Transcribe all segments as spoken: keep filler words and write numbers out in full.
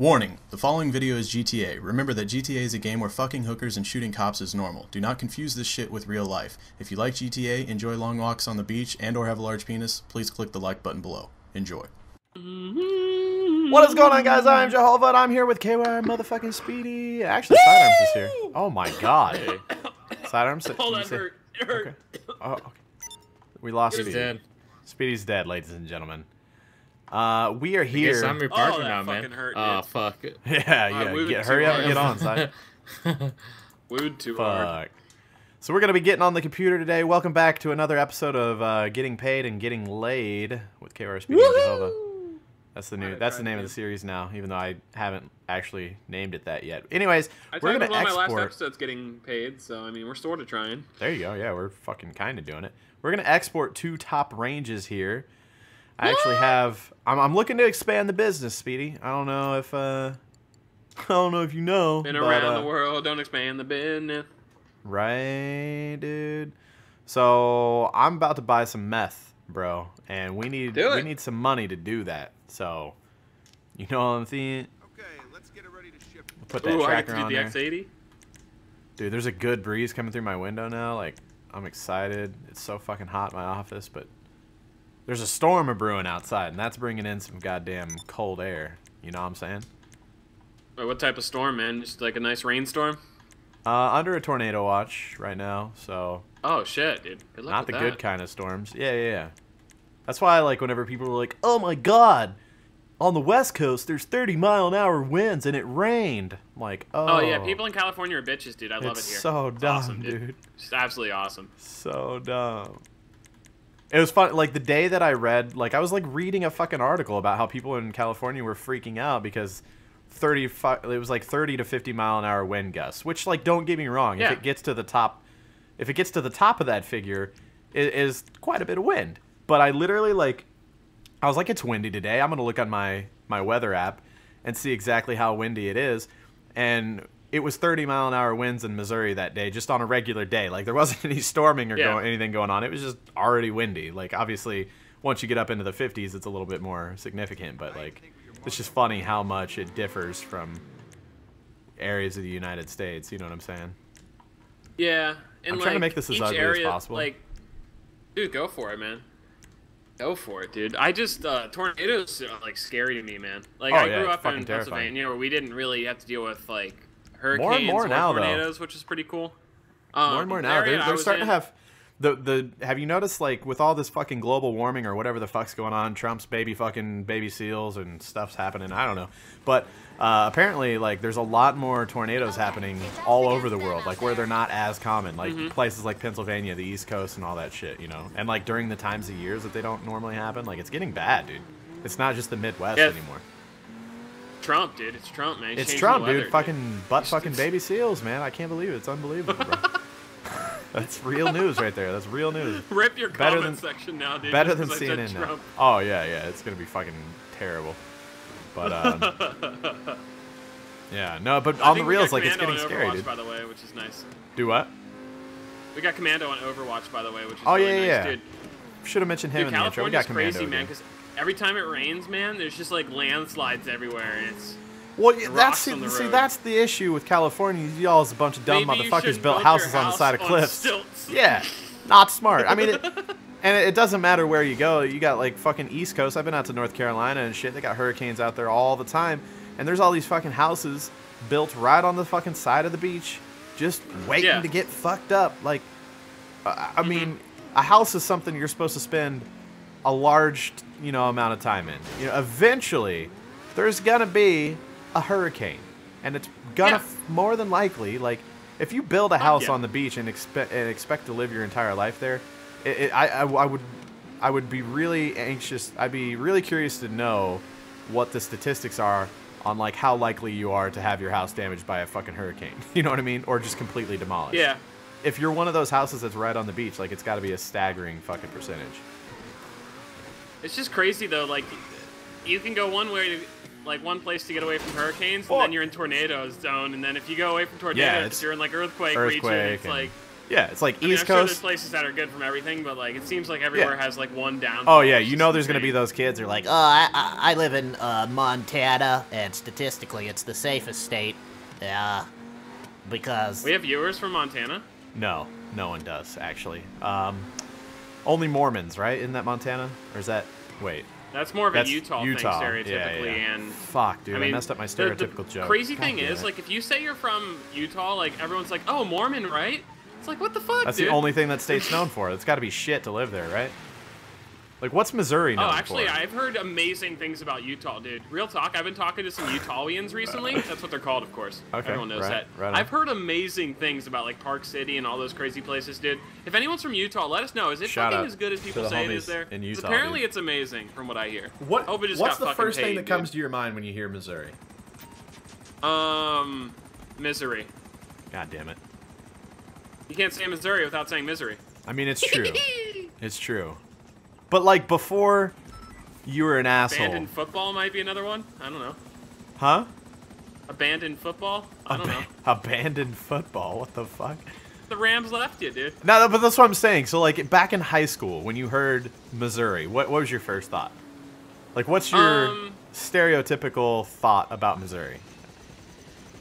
Warning, the following video is G T A. Remember that G T A is a game where fucking hookers and shooting cops is normal. Do not confuse this shit with real life. If you like G T A, enjoy long walks on the beach, and or have a large penis, please click the like button below. Enjoy. What is going on, guys? I'm Jehovah, and I'm here with K Y motherfucking Speedy. Actually, Sidearms is here. Oh my god. Sidearms? Hold on, hurt. Okay. Oh, okay. We lost Speedy. Dead. Speedy's dead, ladies and gentlemen. Uh, we are here. I guess I'm your partner oh, now, man. Hurt, oh, fuck. Yeah, yeah. Get, hurry up and get on, side. Wooed too fuck. hard. So we're going to be getting on the computer today. Welcome back to another episode of uh, Getting Paid and Getting Laid with K R S B and Jehovah. That's the new. Right, that's the name to. of the series now, even though I haven't actually named it that yet. Anyways, I we're going to export. My last episode's Getting Paid, so I mean, we're sort of trying. There you go. Yeah, we're fucking kind of doing it. We're going to export two top ranges here. I actually have. I'm, I'm looking to expand the business, Speedy. I don't know if. Uh, I don't know if you know. Been around but, uh, the world, don't expand the business. Right, dude. So I'm about to buy some meth, bro, and we need we need some money to do that. So, you know what I'm saying? Okay, let's get it ready to ship. We'll put that Ooh, tracker I have to do on the there. X eighty? Dude, there's a good breeze coming through my window now. Like, I'm excited. It's so fucking hot in my office, but. There's a storm a-brewing outside, and that's bringing in some goddamn cold air. You know what I'm saying? Wait, what type of storm, man? Just like a nice rainstorm? Uh, under a tornado watch right now, so... Oh, shit, dude. Good luck Not with the that. good kind of storms. Yeah, yeah, yeah. That's why, like, whenever people are like, oh my god, on the West Coast, there's thirty mile an hour winds, and it rained. I'm like, oh... Oh, yeah, people in California are bitches, dude. I love it here. So it's dumb, awesome, dude. dude. It's absolutely awesome. So dumb. It was fun, like, the day that I read, like, I was, like, reading a fucking article about how people in California were freaking out because thirty, it was, like, thirty to fifty mile an hour wind gusts, which, like, don't get me wrong, yeah. if it gets to the top, if it gets to the top of that figure, it is quite a bit of wind. But I literally, like, I was like, it's windy today, I'm gonna look on my, my weather app and see exactly how windy it is, and... It was thirty mile an hour winds in Missouri that day, just on a regular day. Like, there wasn't any storming or yeah. go anything going on. It was just already windy. Like, obviously, once you get up into the fifties, it's a little bit more significant. But, like, it's just funny how much it differs from areas of the United States. You know what I'm saying? Yeah. And I'm like, trying to make this as ugly area, as possible. Like, dude, go for it, man. Go for it, dude. I just, uh, tornadoes are, like, scary to me, man. Like, oh, I yeah, grew up in terrifying. Pennsylvania where we didn't really have to deal with, like, hurricanes, more and more now, tornadoes, though. Which is pretty cool. Um, more and more now, they're, they're starting in. to have the the. Have you noticed, like, with all this fucking global warming or whatever the fuck's going on, Trump's baby fucking baby seals and stuff's happening. I don't know, but uh, apparently, like, there's a lot more tornadoes happening all over the world, like where they're not as common, like mm-hmm. places like Pennsylvania, the East Coast, and all that shit, you know. And like during the times of years that they don't normally happen, like it's getting bad, dude. It's not just the Midwest yeah. anymore. Trump, dude. It's Trump, man. He's it's Trump, weather, dude. Fucking butt fucking baby seals, man. I can't believe it. It's unbelievable, bro. That's real news right there. That's real news. Rip your better comment than, section now, dude. Better than C N N now. Oh, yeah, yeah. It's going to be fucking terrible. But, um... yeah, no, but on the reels, like, it's getting scary, dude. We got Commando on Overwatch, by the way, which is nice. Do what? We got Commando on Overwatch, by the way, which is oh, really yeah, nice, yeah. dude. Should have mentioned him dude, in the intro. We got Commando. Crazy, man, every time it rains, man, there's just like landslides everywhere, and it's well. Yeah, that's see, see, that's the issue with California. Y'all is a bunch of dumb Maybe motherfuckers built houses house on the side of cliffs. Stilts. Yeah, not smart. I mean, it, and it, it doesn't matter where you go. You got like fucking East Coast. I've been out to North Carolina and shit. They got hurricanes out there all the time, and there's all these fucking houses built right on the fucking side of the beach, just waiting yeah. to get fucked up. Like, uh, I mm-hmm. mean, a house is something you're supposed to spend a large you know amount of time in. You know, eventually there's gonna be a hurricane, and it's gonna yeah. f more than likely, like, if you build a house oh, yeah. on the beach and expect and expect to live your entire life there, it, it, I, I I would I would be really anxious. I'd be really curious to know what the statistics are on like how likely you are to have your house damaged by a fucking hurricane. You know what I mean? Or just completely demolished. Yeah. If you're one of those houses that's right on the beach, like, it's got to be a staggering fucking percentage. It's just crazy though, like, you can go one way, like one place to get away from hurricanes, and oh. then you're in tornado zone, and then if you go away from tornadoes, yeah, you're in like earthquake, earthquake region, it's and like, Yeah, it's like I mean, East I'm Coast. Sure there's places that are good from everything, but like it seems like everywhere yeah. has like one down. Oh yeah, you know there's going to be those kids who are like, oh, I, I, I live in uh, Montana, and statistically it's the safest state. Yeah, uh, because... We have viewers from Montana? No, no one does, actually. Um, only Mormons, right? Isn't that Montana? Or is that... Wait. That's more of That's a Utah, Utah thing, stereotypically. Yeah, yeah. And fuck, dude, I, mean, I messed up my stereotypical the, the joke. Crazy God thing is, it. like, if you say you're from Utah, like, everyone's like, oh, Mormon, right? It's like, what the fuck, That's dude? the only thing that state's known for. It's got to be shit to live there, right? Like, what's Missouri known for? Oh, actually, for? I've heard amazing things about Utah, dude. Real talk, I've been talking to some Utahians recently. That's what they're called, of course. Okay, Everyone knows right, that. Right I've heard amazing things about, like, Park City and all those crazy places, dude. If anyone's from Utah, let us know. Is it Shout fucking as good as people say it is there? In Utah, apparently, dude. It's amazing, from what I hear. What, Hope it just what's got the first paid, thing that dude. comes to your mind when you hear Missouri? Um, misery. God damn it. You can't say Missouri without saying misery. I mean, it's true. It's true. But, like, before you were an asshole. Abandoned football might be another one. I don't know. Huh? Abandoned football? I Ab don't know. Abandoned football? What the fuck? The Rams left you, dude. No, but that's what I'm saying. So, like, back in high school, when you heard Missouri, what, what was your first thought? Like, what's your um, stereotypical thought about Missouri?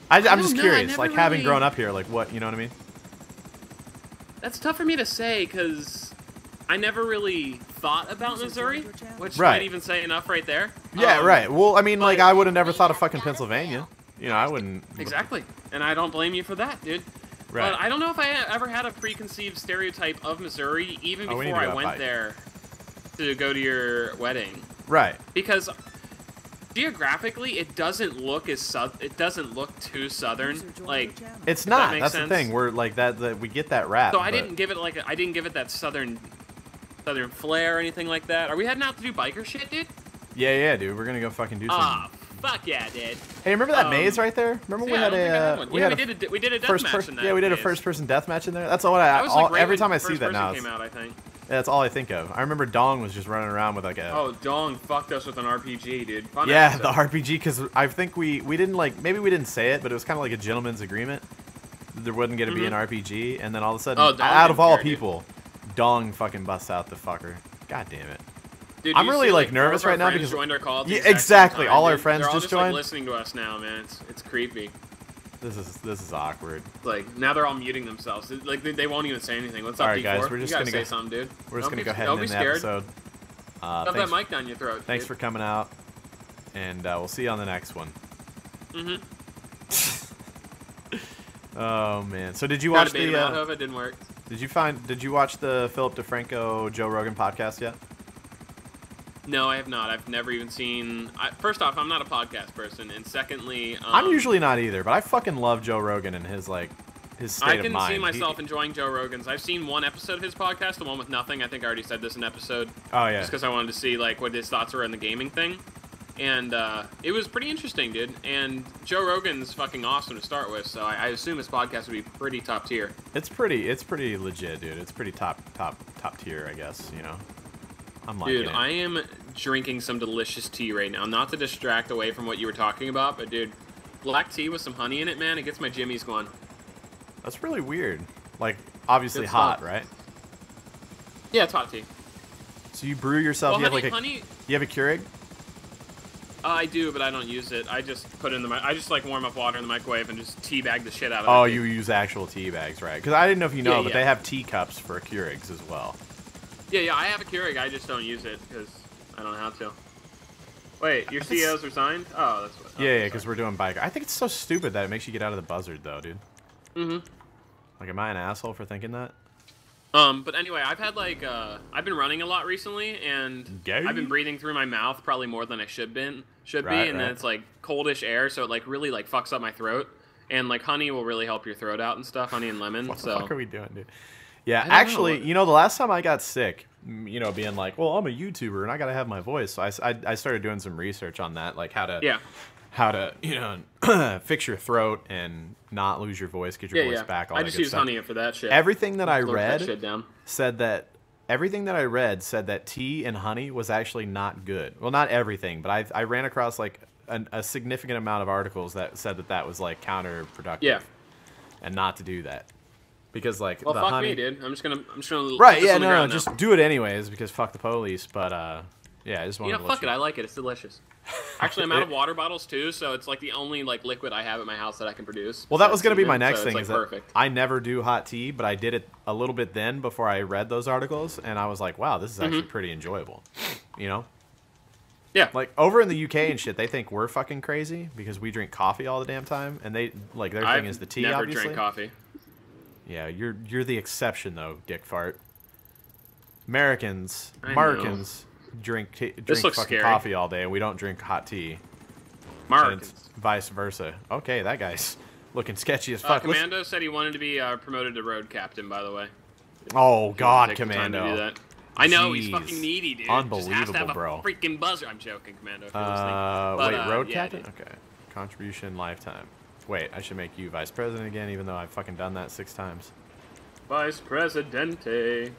I, I'm I just know, curious. Like, really... having grown up here, like, what, you know what I mean? That's tough for me to say, because... I never really thought about Missouri, which right. might even say enough right there. Yeah, um, right. Well, I mean, like, I would have never thought of fucking Pennsylvania. You know, I wouldn't... Exactly. And I don't blame you for that, dude. Right. But I don't know if I ever had a preconceived stereotype of Missouri, even before oh, we I went fight. there to go to your wedding. Right. Because... geographically, it doesn't look as sub. It doesn't look too southern. Like it's not. That That's sense. the thing. We're like that. that we get that rap. So I but... didn't give it like a, I didn't give it that southern, southern flair or anything like that. Are we heading out to do biker shit, dude? Yeah, yeah, dude. We're gonna go fucking do something. Oh, fuck yeah, dude. Hey, remember that um, maze right there? Remember we yeah, had a uh, we yeah, had we did a, a we did a death match in that. Yeah, we did maze. a first person death match in there. That's all I. That all, like, right every time I see that now. Came out, I think. Yeah, that's all I think of. I remember Dong was just running around with like a... Oh, Dong fucked us with an R P G, dude. Fun yeah, episode. the R P G, because I think we, we didn't like... Maybe we didn't say it, but it was kind of like a gentleman's agreement. There wasn't going to mm-hmm. be an R P G, and then all of a sudden, oh, out of all care, people, dude. Dong fucking busts out the fucker. God damn it. Dude, I'm really see, like nervous right now because... joined our call yeah, exactly. Time, all dude. our friends They're all just, just joined. Like, listening to us now, man. It's, it's creepy. This is this is awkward. Like now they're all muting themselves. Like they, they won't even say anything. What's up, D four? All right, guys, we're just gonna say something, dude. We're just gonna go ahead and end the episode. Shove that mic down your throat. Thanks for coming out, and uh, we'll see you on the next one. Mm-hmm. Oh man. So did you watch the? Uh, it didn't work. Did you find? Did you watch the Philip DeFranco Joe Rogan podcast yet? No, I have not. I've never even seen... I, first off, I'm not a podcast person, and secondly... Um, I'm usually not either, but I fucking love Joe Rogan and his, like, his state of mind. I can see myself he, enjoying Joe Rogan's. I've seen one episode of his podcast, the one with nothing. I think I already said this in episode. Oh, yeah. Just because I wanted to see, like, what his thoughts were on the gaming thing. And uh, it was pretty interesting, dude. And Joe Rogan's fucking awesome to start with, so I, I assume his podcast would be pretty top tier. It's pretty, it's pretty legit, dude. It's pretty top, top, top tier, I guess, you know? I'm dude, it. I am drinking some delicious tea right now. Not to distract away from what you were talking about, but dude, black tea with some honey in it, man. It gets my jimmies going. That's really weird. Like, obviously it's hot, hot, right? Yeah, it's hot tea. So you brew yourself? Well, you honey, have like a, honey, you have a Keurig? Uh, I do, but I don't use it. I just put in the. I just like warm up water in the microwave and just teabag the shit out of it. Oh, you tea. use actual tea bags, right? Because I didn't know if you know, yeah, but yeah. they have tea cups for Keurigs as well. Yeah, yeah, I have a Keurig. I just don't use it because I don't know how to. Wait, your C Os are signed? Oh, that's what. Oh, yeah, yeah, because we're doing biker. I think it's so stupid that it makes you get out of the buzzard, though, dude. Mm-hmm. Like, am I an asshole for thinking that? Um, but anyway, I've had, like, uh, I've been running a lot recently, and Gay. I've been breathing through my mouth probably more than I should been should right, be, and right. then it's, like, coldish air, so it, like, really, like, fucks up my throat. And, like, honey will really help your throat out and stuff, honey and lemon. What so. the fuck are we doing, dude? Yeah, actually, know. you know, the last time I got sick, you know, being like, well, I'm a YouTuber and I got to have my voice. So I, I, I started doing some research on that, like how to, yeah. how to, you know, fix your throat and not lose your voice, get your yeah, voice yeah. back. All I that just good use stuff. honey for that shit. Everything that I read that shit down. said that, everything that I read said that tea and honey was actually not good. Well, not everything, but I, I ran across like a, a significant amount of articles that said that that was like counterproductive yeah. and not to do that. because like well, the fuck honey... me, dude. I'm just gonna, I'm just gonna. Right? Yeah, no, no, just do it anyways because fuck the police. But uh, yeah, I just want to. You know, fuck it. I like it. It's delicious. Actually, I'm out of water bottles too, so it's like the only like liquid I have at my house that I can produce. Well, that was gonna be my next thing. Like, is perfect. I never do hot tea, but I did it a little bit then before I read those articles, and I was like, wow, this is actually mm-hmm. pretty enjoyable. You know. Yeah, like over in the U K and shit, they think we're fucking crazy because we drink coffee all the damn time, and they like their I've thing is the tea. Never obviously. Drink coffee. Yeah, you're you're the exception though, dick fart. Americans, I Americans know. drink tea, drink fucking scary. coffee all day, and we don't drink hot tea. Americans, and vice versa. Okay, that guy's looking sketchy as fuck. Uh, Commando Let's... said he wanted to be uh, promoted to road captain. By the way. Oh God, Commando. I know, Jeez. he's fucking needy, dude. Unbelievable, just has to have a bro. freaking buzzer. I'm joking, Commando. For uh, but, wait, uh, road yeah, captain? Okay. Contribution lifetime. Wait, I should make you vice president again, even though I've fucking done that six times. Vice Presidente.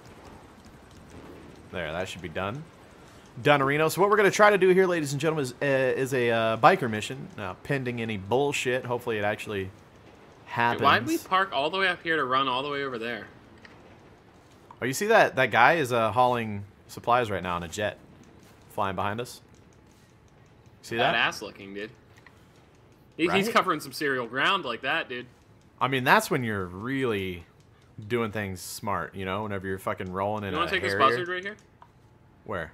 There, that should be done. Donorino. So what we're going to try to do here, ladies and gentlemen, is, uh, is a uh, biker mission. Now, pending any bullshit. Hopefully it actually happens. Dude, why'd we park all the way up here to run all the way over there? Oh, you see that? That guy is uh, hauling supplies right now on a jet. Flying behind us. See that? That ass looking, dude. He, right? He's covering some cereal ground like that, dude. I mean, that's when you're really doing things smart, you know? Whenever you're fucking rolling in a You want to take Harrier. This buzzard right here? Where?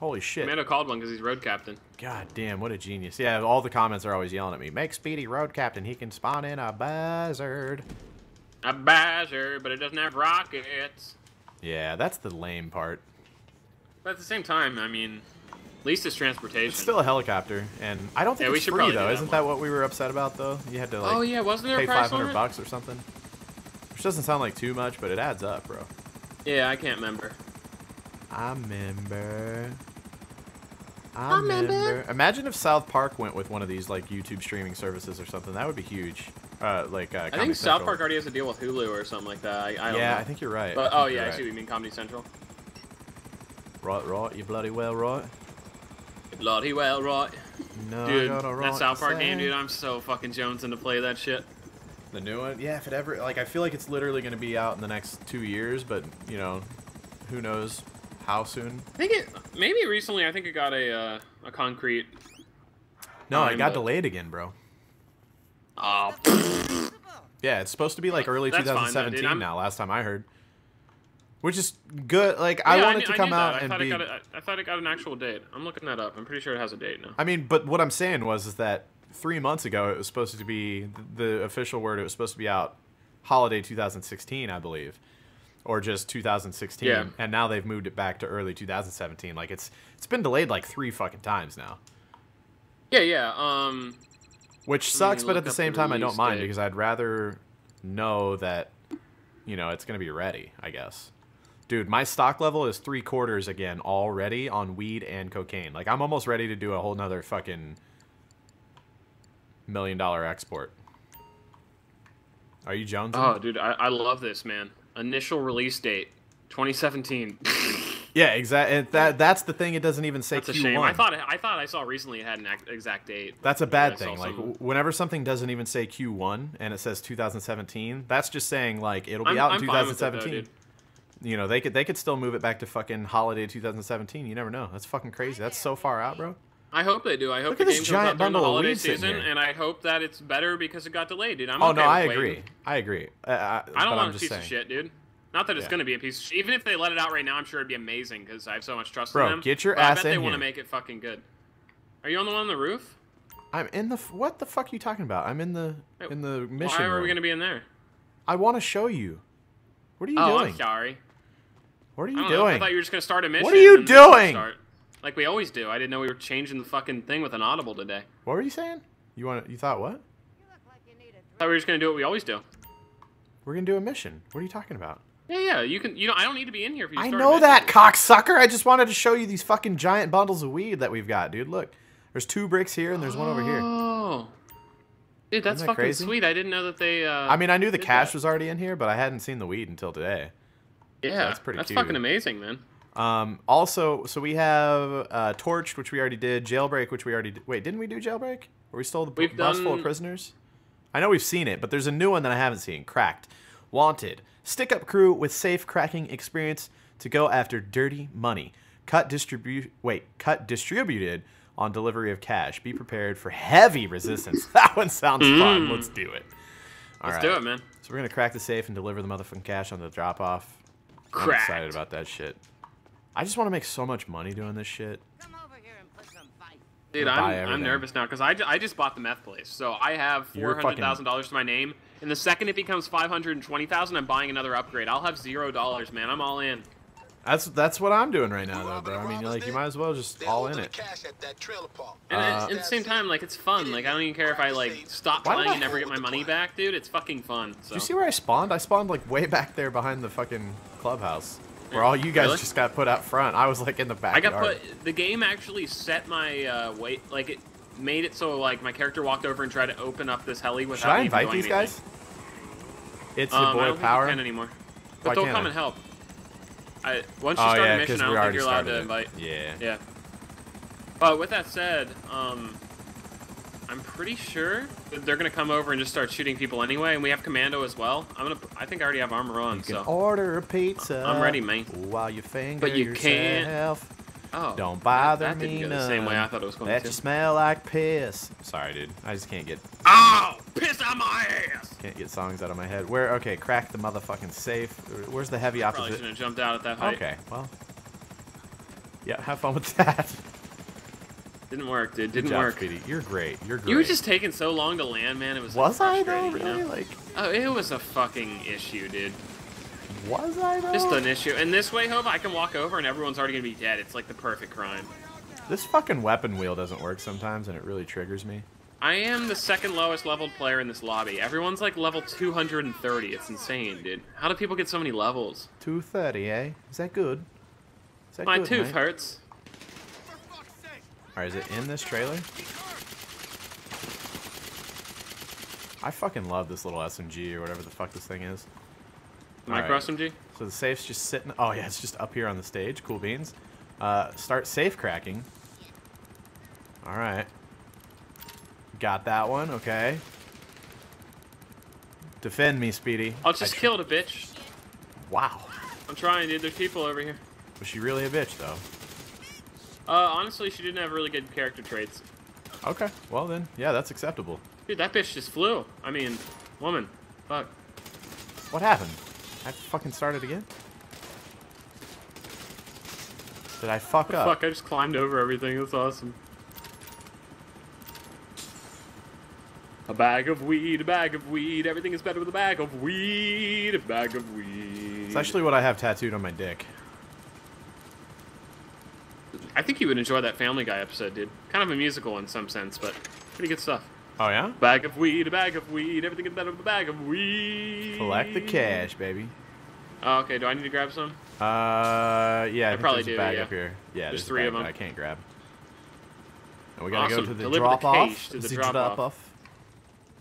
Holy shit. Commando called one because he's road captain. God damn, what a genius. Yeah, all the comments are always yelling at me. Make Speedy road captain. He can spawn in a buzzard. A buzzard, but it doesn't have rockets. Yeah, that's the lame part. But at the same time, I mean, at least it's transportation. It's still a helicopter, and I don't think yeah, it's we free, though. That Isn't one. that what we were upset about, though? You had to, like, oh, yeah. Wasn't there pay a price five hundred bucks or something? Which doesn't sound like too much, but it adds up, bro. Yeah, I can't remember. I remember. I, I remember. remember. Imagine if South Park went with one of these, like, YouTube streaming services or something. That would be huge. Uh, like, uh, I think Central. South Park already has a deal with Hulu or something like that. I, I don't yeah, know. I think you're right. But, oh, yeah, right. I see what you mean, Comedy Central. Right, right, you bloody well right. You bloody well right. No, dude, that right South Park game, dude, I'm so fucking jonesing to play that shit. The new one? Yeah, if it ever, like, I feel like it's literally going to be out in the next two years, but, you know, who knows how soon. I think it, maybe recently, I think it got a, uh, a concrete. No, it got but... delayed again, bro. Oh. Yeah, it's supposed to be like early That's twenty seventeen fine, now. Last time I heard, which is good. Like I yeah, want I, it to I come out I and be. It got a, I thought it got an actual date. I'm looking that up. I'm pretty sure it has a date now. I mean, but what I'm saying was is that three months ago it was supposed to be the official word. It was supposed to be out holiday two thousand sixteen, I believe, or just two thousand sixteen. Yeah. And now they've moved it back to early two thousand seventeen. Like it's it's been delayed like three fucking times now. Yeah, yeah. Um. Which sucks, but at the same time, I don't mind because I'd rather know that, you know, it's going to be ready, I guess. Dude, my stock level is three quarters again already on weed and cocaine. Like, I'm almost ready to do a whole nother fucking million dollar export. Are you jonesing? Oh, dude, I, I love this, man. Initial release date, twenty seventeen. Yeah, exactly. That that's the thing. It doesn't even say Q one. That's a shame. I thought I thought I saw recently it had an exact date. That's a bad thing. Like some... whenever something doesn't even say Q one and it says two thousand seventeen, that's just saying like it'll be I'm, out in I'm two thousand seventeen. Fine with it though, dude. You know, they could they could still move it back to fucking holiday two thousand seventeen. You never know. That's fucking crazy. That's so far out, bro. I hope they do. I hope Look the game comes out during the holiday season, and I hope that it's better because it got delayed, dude. I'm oh, okay no, I agree. Waiting. I agree. I agree. I don't want a piece saying. of shit, dude. Not that it's yeah. going to be a piece of shit. Even if they let it out right now, I'm sure it'd be amazing because I have so much trust Bro, in them. Bro, get your but ass in I bet in they want to make it fucking good. Are you on the one on the roof? I'm in the... What the fuck are you talking about? I'm in the Wait, in the mission Why are room. we going to be in there? I want to show you. What are you oh, doing? Oh, I'm sorry. What are you I doing? Know. I thought you were just going to start a mission. What are you doing? Like we always do. I didn't know we were changing the fucking thing with an audible today. What were you saying? You want? You thought what? You look like you need a I thought we were just going to do what we always do. We're going to do a mission. What are you talking about? Yeah, yeah, you can. You know, I don't need to be in here if you. I know that, cocksucker. I just wanted to show you these fucking giant bundles of weed that we've got, dude. Look, there's two bricks here and there's one over here. Oh, dude, that's fucking sweet. I didn't know that they. Uh, I mean, I knew the cash was already in here, but I hadn't seen the weed until today. Yeah, that's pretty. That's fucking amazing, man. Um, also, so we have uh, torched, which we already did. Jailbreak, which we already did. Wait, didn't we do jailbreak? Or we stole the bus full of prisoners? I know we've seen it, but there's a new one that I haven't seen. Cracked. Wanted, stick-up crew with safe cracking experience to go after dirty money. Cut distribu- wait, cut distributed on delivery of cash. Be prepared for heavy resistance. That one sounds mm. fun. Let's do it. All Let's right. do it, man. So we're going to crack the safe and deliver the motherfucking cash on the drop-off. I'm excited about that shit. I just want to make so much money doing this shit. Come over here and put some fight. Dude, I'm, I'm, I'm nervous now because I, I just bought the meth place. So I have four hundred thousand dollars to my name. And the second it becomes five hundred twenty thousand dollars, I'm buying another upgrade. I'll have zero dollars, man. I'm all in. That's that's what I'm doing right now, though, bro. I mean, like, you might as well just all in it. And uh, at the same time, like, it's fun. Like, I don't even care if I, like, stop playing and never get my money back, dude. It's fucking fun. So. Did you see where I spawned? I spawned, like, way back there behind the fucking clubhouse. Where all you guys really? just got put out front. I was, like, in the backyard. I got put... The game actually set my uh, weight... Like, it made it so, like, my character walked over and tried to open up this heli without Should I invite these anything. guys? It's um, the boy power. I don't think you can anymore. But Why they'll come I? and help. I, once you oh, start yeah, a mission, I don't think you're allowed to invite. It. Yeah. Yeah. But with that said, um, I'm pretty sure that they're gonna come over and just start shooting people anyway, and we have Commando as well. I'm gonna. I think I already have armor on. You can so. order a pizza. I'm ready, mate. While you finger but you yourself. can't. Oh. Don't bother that, that me. That didn't go the same way I thought it was going that to. That you smell like piss. Sorry, dude. I just can't get. Oh, piss on my ass. Can't get songs out of my head. Where? Okay, crack the motherfucking safe. Where's the heavy opposite? Probably shouldn't have jumped out at that height. Okay, well. Yeah, have fun with that. Didn't work, dude. Didn't Good job, work. Speedy. You're great. You're great. You were just taking so long to land, man. It was. Was like, I though? Really? You know? Like. Oh, it was a fucking issue, dude. Was I though? Just an issue. And this way, Hova, I can walk over and everyone's already gonna be dead. It's like the perfect crime. This fucking weapon wheel doesn't work sometimes and it really triggers me. I am the second lowest leveled player in this lobby. Everyone's like level two hundred thirty. It's insane, dude. How do people get so many levels? two thirty, eh? Is that good? Is that My good, tooth mate? hurts. Alright, is it in this trailer? I fucking love this little S M G or whatever the fuck this thing is. Micro right. S M G? So the safe's just sitting... Oh, yeah, it's just up here on the stage. Cool beans. Uh, start safe cracking. All right. Got that one. Okay. Defend me, Speedy. I'll just kill the bitch. Wow. I'm trying, dude. There's people over here. Was she really a bitch, though? Uh, honestly, she didn't have really good character traits. Okay. Well, then. Yeah, that's acceptable. Dude, that bitch just flew. I mean, woman. Fuck. What happened? I fucking started again? Did I fuck what the up? Fuck, I just climbed over everything. That's awesome. A bag of weed, a bag of weed. Everything is better with a bag of weed, a bag of weed. It's actually what I have tattooed on my dick. I think you would enjoy that Family Guy episode, dude. Kind of a musical in some sense, but pretty good stuff. Oh, yeah? Bag of weed, a bag of weed, everything is better with a bag of weed. Collect the cash, baby. Oh, okay, do I need to grab some? Uh, yeah, I, I probably do, a bag yeah. up here. Yeah, there's, there's three of them. I can't grab. And we gotta awesome. go to the drop-off. to the drop-off. Drop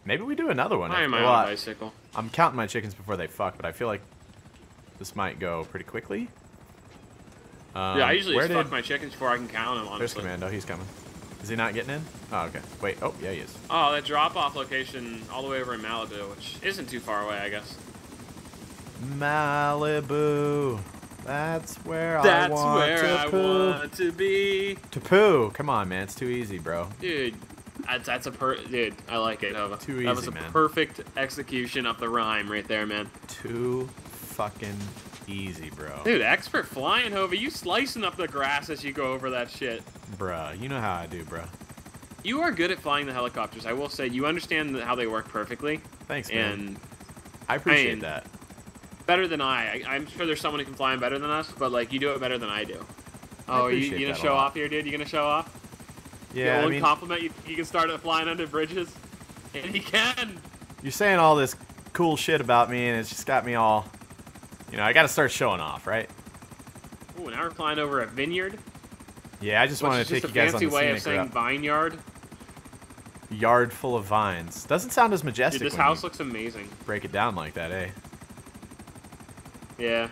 Maybe we do another one. I am my well, own bicycle. I'm counting my chickens before they fuck, but I feel like this might go pretty quickly. Um, yeah, I usually just did... fuck my chickens before I can count them, honestly. There's Commando, he's coming. Is he not getting in? Oh, okay. Wait. Oh, yeah, he is. Oh, that drop-off location all the way over in Malibu, which isn't too far away, I guess. Malibu. That's where That's I want where to I poo. want to be. To poo. Come on, man. It's too easy, bro. Dude. That's, that's a per... Dude, I like it. That, too easy, That was a man. perfect execution of the rhyme right there, man. Too fucking easy, bro. Dude, expert flying, Hova. You slicing up the grass as you go over that shit. Bruh, you know how I do, bruh. You are good at flying the helicopters. I will say, you understand how they work perfectly. Thanks, man. And I appreciate I mean, that. Better than I. I. I'm sure there's someone who can fly them better than us, but like you do it better than I do. Oh, I you, you gonna show off here, dude? You gonna show off? Yeah. The old I mean, compliment. You, you can start flying under bridges, and you can. You're saying all this cool shit about me, and it's just got me all. You know, I got to start showing off, right? Oh, now we're flying over a vineyard. Yeah, I just wanted to take you guys on the scenic route. Which is just a fancy way of saying vineyard. Yard full of vines. Doesn't sound as majestic. Dude, this house looks amazing. Break it down like that, eh? Yeah.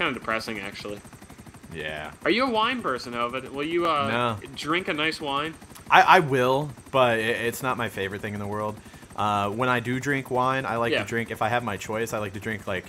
Kind of depressing, actually. Yeah. Are you a wine person, Hova? Will you uh, no. drink a nice wine? I, I will, but it, it's not my favorite thing in the world. Uh, when I do drink wine, I like yeah. to drink, if I have my choice, I like to drink, like,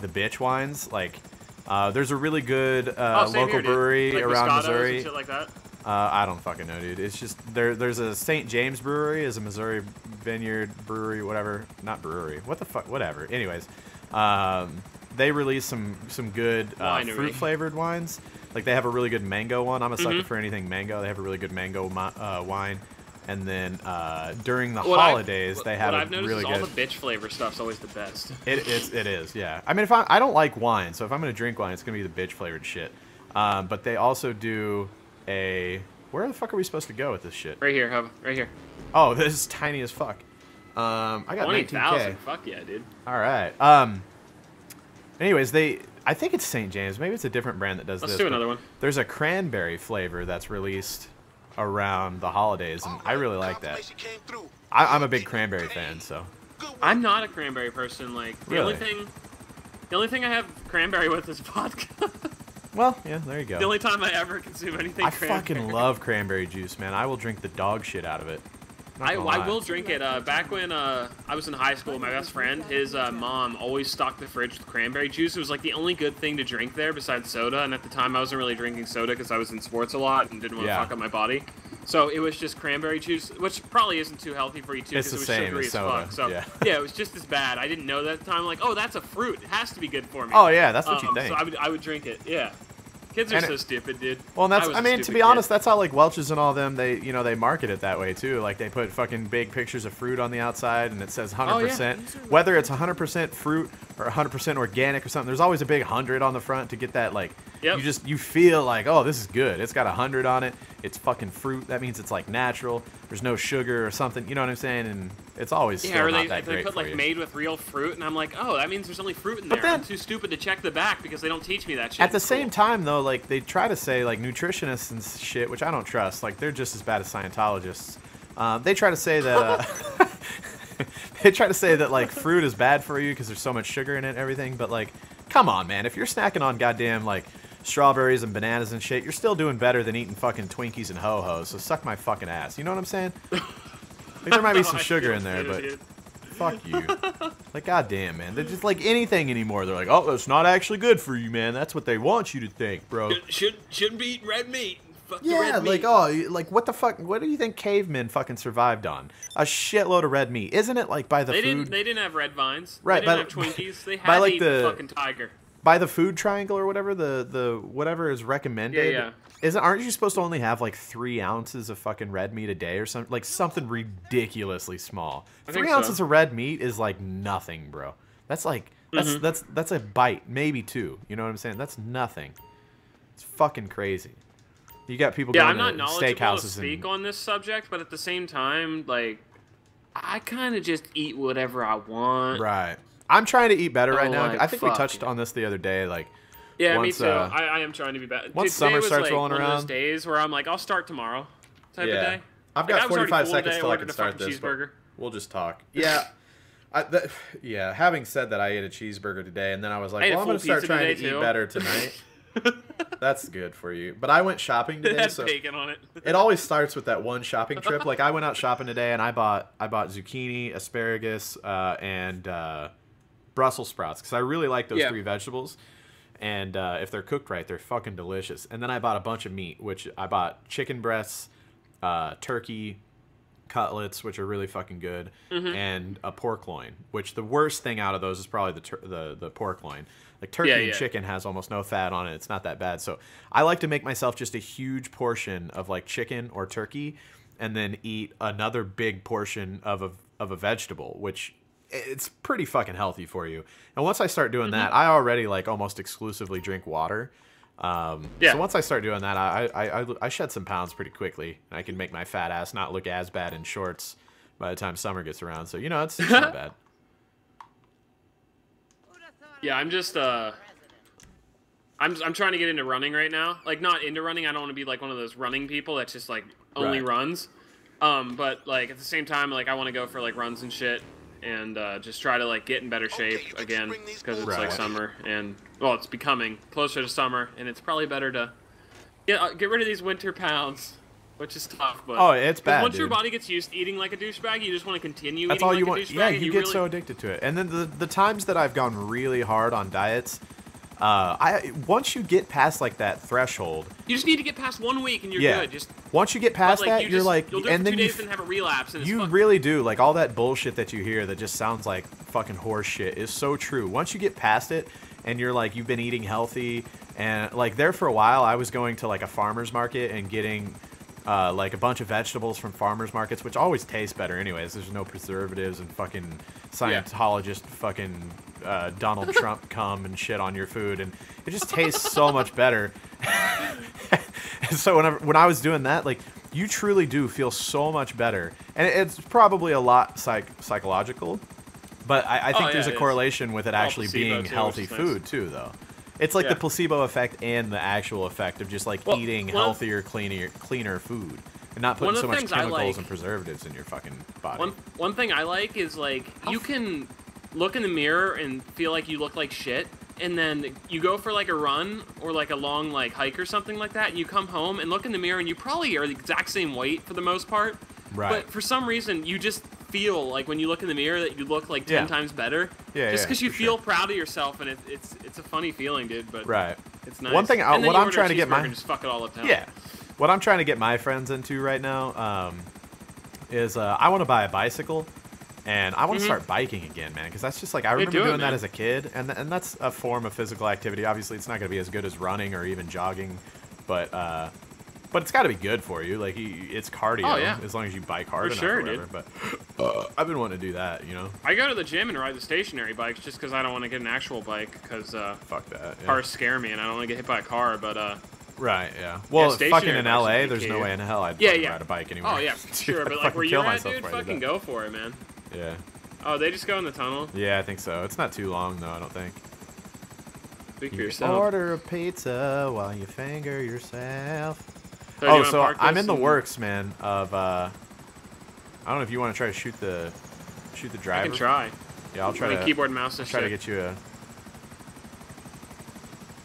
the bitch wines. Like, uh, there's a really good uh, oh, local here, brewery like around Missouri. And shit like that? Uh, I don't fucking know, dude. It's just, there. there's a Saint James brewery, is a Missouri Vineyard brewery, whatever. Not brewery. What the fuck? Whatever. Anyways, um, they release some, some good uh, fruit-flavored wines. Like, they have a really good mango one. I'm a sucker mm-hmm. for anything mango. They have a really good mango uh, wine. And then uh, during the what holidays, I've, they have what a I've noticed really is all good. All the bitch flavor stuff's always the best. It is. It is. Yeah. I mean, if I I don't like wine, so if I'm gonna drink wine, it's gonna be the bitch flavored shit. Um, but they also do a. Where the fuck are we supposed to go with this shit? Right here, Hub. Right here. Oh, this is tiny as fuck. Um, I got twenty thousand. Fuck yeah, dude. All right. Um. Anyways, they. I think it's Saint James. Maybe it's a different brand that does Let's this. Let's do another one. There's a cranberry flavor that's released around the holidays, and I really like that. I, I'm a big cranberry fan, so. I'm not a cranberry person. Like the really? only thing, the only thing I have cranberry with is vodka. Well, yeah, there you go. The only time I ever consume anything. I cranberry. fucking love cranberry juice, man. I will drink the dog shit out of it. I, I will drink it. Uh, back when uh, I was in high school, my best friend, his uh, mom always stocked the fridge with cranberry juice. It was like the only good thing to drink there besides soda. And at the time, I wasn't really drinking soda because I was in sports a lot and didn't want to yeah. fuck up my body. So it was just cranberry juice, which probably isn't too healthy for you too because it was same sugary as soda. fuck. So yeah. yeah, it was just as bad. I didn't know that at the time. Like, oh, that's a fruit. It has to be good for me. Oh yeah, that's what um, you think. So I would, I would drink it. Yeah. Kids are and so it, stupid, dude. Well, and that's, I, I mean, to be kid. honest, that's how, like, Welch's and all them, they, you know, they market it that way, too. Like, they put fucking big pictures of fruit on the outside, and it says one hundred percent. Oh, yeah. Whether it's one hundred percent fruit or one hundred percent organic or something, there's always a big one hundred on the front to get that, like, yep. you just, you feel like, oh, this is good. It's got one hundred on it. It's fucking fruit. That means it's, like, natural. There's no sugar or something. You know what I'm saying? And it's always yeah, still not they, that they great put, for like, you. Made with real fruit, and I'm like, oh, that means there's only fruit in there. But then, I'm too stupid to check the back because they don't teach me that shit. At the cool. same time, though, like, they try to say, like, nutritionists and shit, which I don't trust. Like, they're just as bad as Scientologists. Um, they try to say that, uh, they try to say that, like, fruit is bad for you because there's so much sugar in it and everything. But, like, come on, man. If you're snacking on goddamn, like, strawberries and bananas and shit, you're still doing better than eating fucking Twinkies and Ho-Ho's, so suck my fucking ass. You know what I'm saying? Like, there might be some sugar in there, but fuck you. Like, goddamn, man. They're just like anything anymore. They're like, oh, that's not actually good for you, man. That's what they want you to think, bro. Should, shouldn't be eating red meat. Fuck yeah, the red meat. like, oh, like, what the fuck? What do you think cavemen fucking survived on? A shitload of red meat. Isn't it, like, by the they food? Didn't, they didn't have red vines. Right. They didn't by, have Twinkies. They had by, like, to eat the fucking tiger. By the food triangle or whatever, the, the whatever is recommended, yeah, yeah. Isn't, aren't you supposed to only have like three ounces of fucking red meat a day or something? Like something ridiculously small. I three ounces so. of red meat is like nothing, bro. That's like, that's, mm-hmm. that's, that's a bite, maybe two. You know what I'm saying? That's nothing. It's fucking crazy. You got people yeah, going I'm not to knowledgeable to speak and, on this subject, but at the same time, like, I kind of just eat whatever I want. Right. I'm trying to eat better right oh, now. Like, I think we touched yeah. on this the other day. Like, yeah, once, me too. Uh, I, I am trying to be better. Once Dude, summer was starts like rolling one around, of those days where I'm like, I'll start tomorrow. Type yeah. of day. I've got like, forty-five seconds till I can start this. But we'll just talk. Yeah, I, that, yeah. Having said that, I ate a cheeseburger today, and then I was like, I well, I'm gonna start trying to too. eat better tonight. That's good for you. But I went shopping today. It had so bacon on it. It always starts with that one shopping trip. Like I went out shopping today, and I bought I bought zucchini, asparagus, uh, and. Uh, Brussels sprouts, because I really like those yeah. three vegetables, and uh, if they're cooked right, they're fucking delicious. And then I bought a bunch of meat, which I bought chicken breasts, uh, turkey, cutlets, which are really fucking good, mm-hmm. and a pork loin, which the worst thing out of those is probably the tur the, the pork loin. Like turkey yeah, yeah. and chicken has almost no fat on it. It's not that bad. So I like to make myself just a huge portion of like chicken or turkey, and then eat another big portion of a, of a vegetable, which it's pretty fucking healthy for you. And once I start doing mm-hmm. that, I already like almost exclusively drink water. Um, yeah. So once I start doing that, I, I, I, I shed some pounds pretty quickly. And I can make my fat ass not look as bad in shorts by the time summer gets around. So, you know, it's, it's not bad. Yeah, I'm just, uh, I'm, I'm trying to get into running right now. Like not into running. I don't want to be like one of those running people that just like only right. runs. Um, but like at the same time, like I want to go for like runs and shit. And uh, just try to like get in better shape okay, again because it's right. like summer and well, it's becoming closer to summer and it's probably better to get uh, get rid of these winter pounds. which is tough. But oh, it's bad. Once dude. your body gets used to eating like a douchebag, you just want to continue. That's eating all you like want. A yeah, you, you get really... so addicted to it. And then the the times that I've gone really hard on diets, uh, I once you get past like that threshold, you just need to get past one week and you're yeah. good. Just once you get past like, that, you you're just, like, you'll do it and for then two you days and have a relapse. And it's you fucked. really do like all that bullshit that you hear that just sounds like fucking horse shit is so true. Once you get past it. And you're like, you've been eating healthy. And like there for a while, I was going to like a farmer's market and getting uh, like a bunch of vegetables from farmer's markets, which always taste better anyways. There's no preservatives and fucking Scientologist yeah. fucking uh, Donald Trump cum and shit on your food. And it just tastes so much better. And so whenever, when I was doing that, like you truly do feel so much better. And it's probably a lot psych psychological. But I, I think oh, yeah, there's a correlation with it actually being healthy food, too, though. It's like yeah. the placebo effect and the actual effect of just, like, well, eating healthier, cleaner, cleaner food. And not putting so much chemicals like, and preservatives in your fucking body. One, one thing I like is, like, you can look in the mirror and feel like you look like shit. And then you go for, like, a run or, like, a long, like, hike or something like that. And you come home and look in the mirror and you probably are the exact same weight for the most part. Right. But for some reason, you just... feel like when you look in the mirror that you look like ten yeah. times better yeah just because yeah, you feel sure. proud of yourself and it, it's it's a funny feeling dude but right it's nice one thing I, what I'm trying to get my just fuck it all up down. yeah what I'm trying to get my friends into right now um is uh I want to buy a bicycle and I want to mm-hmm. start biking again, man, because that's just like I remember doing, doing that as a kid and th and that's a form of physical activity. Obviously it's not going to be as good as running or even jogging, but uh But it's got to be good for you. Like, you, it's cardio, oh, yeah. as long as you bike hard for enough sure, or whatever. Dude. But uh, I've been wanting to do that, you know? I go to the gym and ride the stationary bikes just because I don't want to get an actual bike because uh, fuck that, yeah. cars scare me and I don't want to get hit by a car. But uh, Right, yeah. Well, yeah, fucking in L A, there's no way in hell I'd yeah, yeah. ride a bike anywhere. Oh, yeah, for sure. But, like, where you're at, dude, fucking go for it, man. Yeah. Oh, they just go in the tunnel? Yeah, I think so. It's not too long, though, I don't think. Speak for yourself. Order a pizza while you finger yourself. So oh, so I'm in the works, man. Of uh, I don't know if you want to try to shoot the shoot the driver. I can try. Yeah, I'll try Let me to keyboard and mouse this Try shit. to get you a.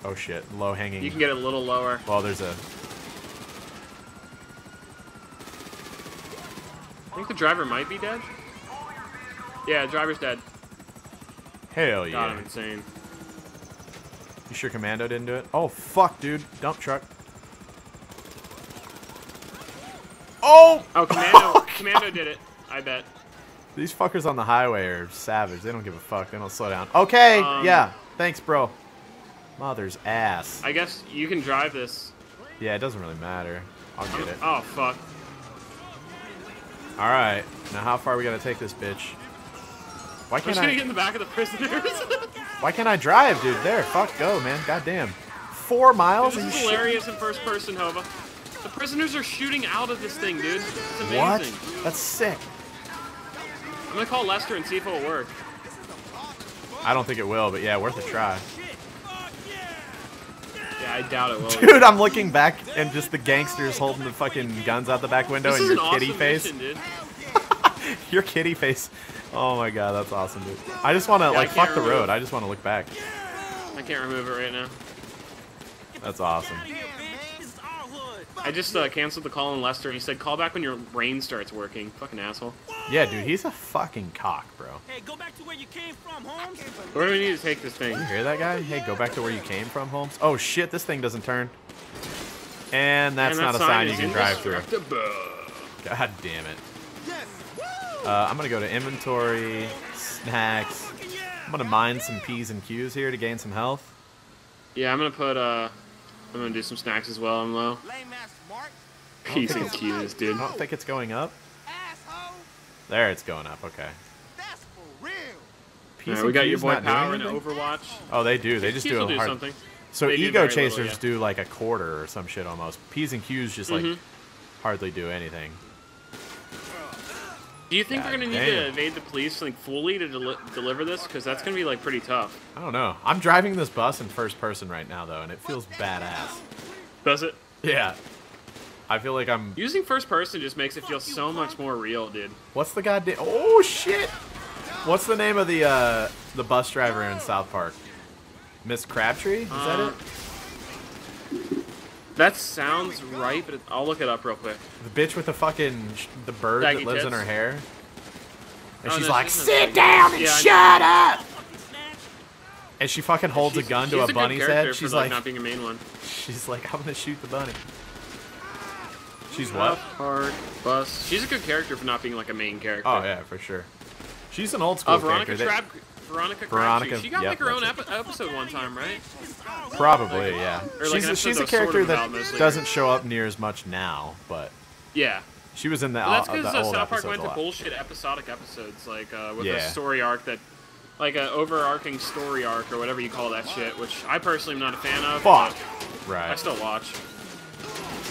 Oh shit! Low hanging. You can get it a little lower. Well, there's a. I think the driver might be dead. Yeah, the driver's dead. Hell God, yeah! I'm insane. You sure Commando didn't do it? Oh fuck, dude! Dump truck. Oh! Oh, Commando, oh, Commando did it. I bet. These fuckers on the highway are savage. They don't give a fuck. They don't slow down. Okay, um, yeah. Thanks, bro. Mother's ass. I guess you can drive this. Yeah, it doesn't really matter. I'll get I'm, it. Oh, fuck. All right. Now, how far we got to take this bitch? Why can't I'm just gonna I... get in the back of the prisoners. Why can't I drive, dude? There. Fuck, go, man. Goddamn. Four miles? Dude, this is hilarious shit? in first person, Hova. The prisoners are shooting out of this thing, dude. It's amazing. What? That's sick. I'm gonna call Lester and see if it'll work. I don't think it will, but yeah, worth a try. Yeah, I doubt it will. Dude, I'm looking back and just the gangsters holding the fucking guns out the back window and your kitty face. Your kitty face. Oh my god, that's awesome, dude. I just wanna, like, fuck the road. I just wanna look back. I can't remove it right now. That's awesome. I just uh, canceled the call on Lester. He said, "Call back when your brain starts working." Fucking asshole. Yeah, dude, he's a fucking cock, bro. Hey, go back to where you came from, Holmes. Where do we need to take this thing? You hear that guy? Hey, go back to where you came from, Holmes. Oh shit, this thing doesn't turn. And that's, and that not a sign you can drive through. God damn it. Uh, I'm gonna go to inventory, snacks. I'm gonna mine some P's and Q's here to gain some health. Yeah, I'm gonna put uh. I'm gonna do some snacks as well. I'm low. P's and Q's, dude. I don't think it's going up. There, it's going up. Okay. Alright, we got your boy Power in Overwatch. Oh, they do. They just do a hard. So ego chasers do like a quarter or some shit almost. P's and Q's just like hardly do anything. Do you think we're gonna need to evade the police like fully to del deliver this? Because that's gonna be like pretty tough. I don't know. I'm driving this bus in first person right now though, and it feels badass. Does it? Yeah. I feel like I'm using first person just makes it feel so much more real, dude. What's the goddamn? Oh shit! What's the name of the uh, the bus driver in South Park? Miss Crabtree? Is uh... that it? That sounds right, but it, I'll look it up real quick. The bitch with the fucking sh the bird Daggy that lives tits. in her hair, and oh, she's no, like, "Sit down and yeah, shut up." And she fucking holds she's, a gun to a, a bunny's head. She's for, like, like, not being a main one. She's like, "I'm gonna shoot the bunny." She's what? Park bus. She's a good character for not being like a main character. Oh yeah, for sure. She's an old school uh, Veronica character. Trab Veronica Crabtree. Veronica, she got yep, like her own epi episode one time, right? Probably, yeah. Like she's a, she's a character that doesn't show up near as much now, but yeah, she was in the. Well, that's because uh, South Park went to bullshit episodic episodes, like uh, with yeah. a story arc that, like an overarching story arc or whatever you call that shit, which I personally am not a fan of. Fuck. Right. I still watch.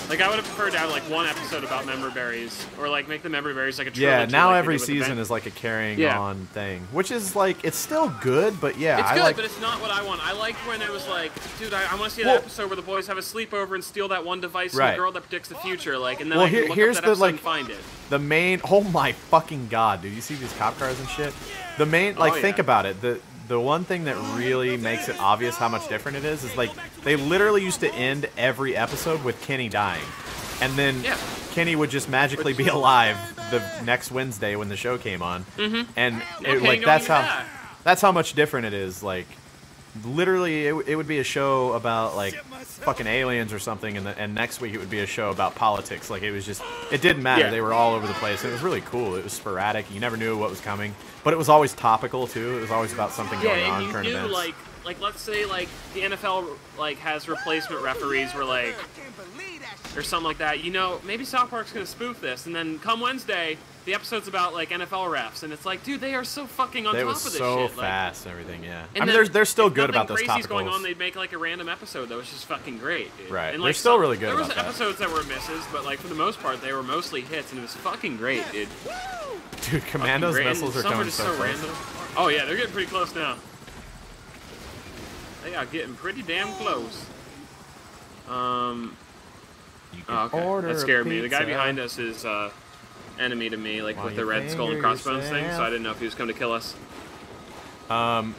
Like, I would have preferred to have, like, one episode about member berries. Or, like, make the member berries, like, a trilogy. Yeah, now like every season is, like, a carrying yeah. on thing. Which is, like, it's still good, but, yeah. It's I good, like... but it's not what I want. I liked when it was, like, dude, I, I want to see that well, episode where the boys have a sleepover and steal that one device right. from the girl that predicts the future. Like, and then well, I can look here's up that the, like, and find it. The main... Oh, my fucking God, dude. You see these cop cars and shit? The main... Like, oh, yeah. think about it. The... The one thing that really makes it obvious how much different it is is, like, they literally used to end every episode with Kenny dying. And then yeah. Kenny would just magically be alive the next Wednesday when the show came on. Mm-hmm. And, it, like, that's how that's how much different it is. Like, literally, it, it would be a show about, like, fucking aliens or something. And, the, and next week it would be a show about politics. Like, it was just, it didn't matter. Yeah. They were all over the place. It was really cool. It was sporadic. You never knew what was coming. But it was always topical too. It was always about something yeah, going and on. You current knew, events. Like, like let's say like the N F L like has replacement referees, were like, or something like that. You know, maybe South Park's gonna spoof this, and then come Wednesday, the episode's about like N F L refs, and it's like, dude, they are so fucking on they top was of this so shit. So fast, like, and everything, yeah. And I mean, then, they're they're still good about those topicals. Going on, they'd make like a random episode that was just fucking great, dude. Right. And, like, they're still some, really good. There was about episodes that. that were misses, but like for the most part, they were mostly hits, and it was fucking great, dude. Dude, Commando's missiles are coming so close. Oh yeah, they're getting pretty close now. They are getting pretty damn close. Um, you can oh, okay. order that scared me. The guy behind us is uh, enemy to me, like While with the red skull and crossbones yourself. thing. So I didn't know if he was coming to kill us. Um,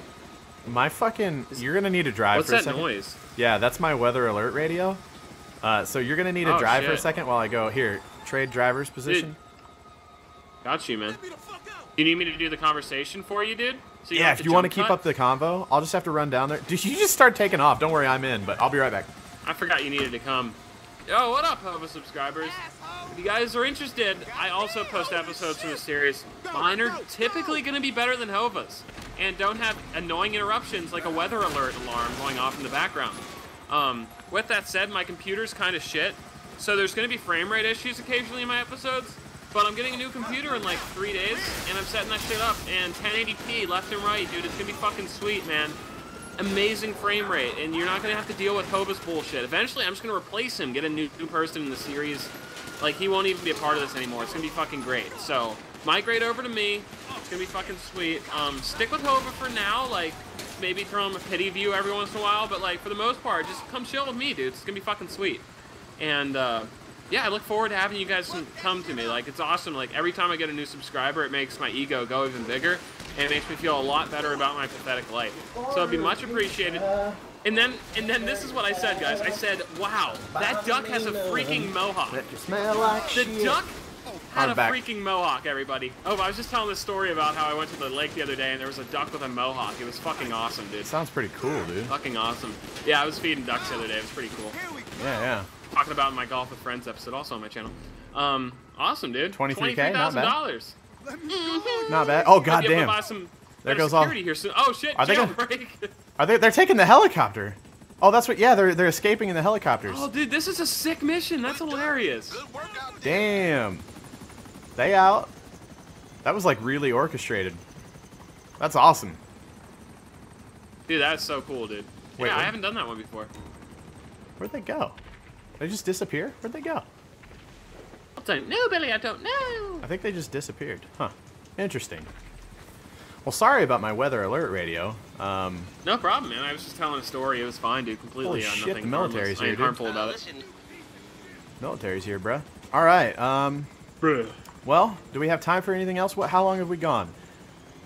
my fucking, you're gonna need a drive. What's for that a second. noise? Yeah, that's my weather alert radio. Uh, so you're gonna need a oh, drive shit. for a second while I go here. Trade driver's position. Dude. Got you, man. You need me to do the conversation for you, dude? So you yeah, if you want to keep cut? up the convo, I'll just have to run down there. Dude, you just start taking off. Don't worry, I'm in, but I'll be right back. I forgot you needed to come. Yo, what up, Hova subscribers? If you guys are interested, I also post episodes from the series. Mine are typically going to be better than Hova's, and don't have annoying interruptions like a weather alert alarm going off in the background. Um, with that said, my computer's kind of shit, so there's going to be frame rate issues occasionally in my episodes. But I'm getting a new computer in like three days, and I'm setting that shit up, and ten eighty p left and right, dude. It's gonna be fucking sweet, man. Amazing frame rate, and you're not gonna have to deal with Hova's bullshit. Eventually, I'm just gonna replace him, get a new, new person in the series. Like, he won't even be a part of this anymore. It's gonna be fucking great. So, migrate over to me. It's gonna be fucking sweet. Um, stick with Hova for now, like, maybe throw him a pity view every once in a while, but like, for the most part, just come chill with me, dude. It's gonna be fucking sweet. And, uh... yeah, I look forward to having you guys come to me. Like, it's awesome. Like, every time I get a new subscriber, it makes my ego go even bigger, and it makes me feel a lot better about my pathetic life. So it'd be much appreciated. And then, and then this is what I said, guys. I said, wow, that duck has a freaking mohawk. The duck had a freaking mohawk, everybody. Oh, I was just telling this story about how I went to the lake the other day, and there was a duck with a mohawk. It was fucking awesome, dude. Sounds pretty cool, dude. Fucking awesome. Yeah, I was feeding ducks the other day. It was pretty cool. Yeah, yeah. Talking about my Golf with Friends episode, also on my channel. Um, awesome, dude. twenty-three K, not bad. Mm-hmm. Not bad. Oh, goddamn. There goes all. Here soon. Oh shit! Are they gonna... Are they? They're taking the helicopter. Oh, that's what. Yeah, they're they're escaping in the helicopters. Oh, dude, this is a sick mission. That's hilarious. Damn. They out. That was like really orchestrated. That's awesome. Dude, that's so cool, dude. Wait, yeah, where... I haven't done that one before. Where'd they go? They just disappear? Where'd they go? I'll tell you. No, Billy, I don't know. I think they just disappeared. Huh. Interesting. Well, sorry about my weather alert radio. Um, no problem, man. I was just telling a story. It was fine, dude. Completely on nothing. Shit, the military's here, dude. Harmful about it. Military's here, bruh. All right. Um, bruh. Well, do we have time for anything else? What? How long have we gone?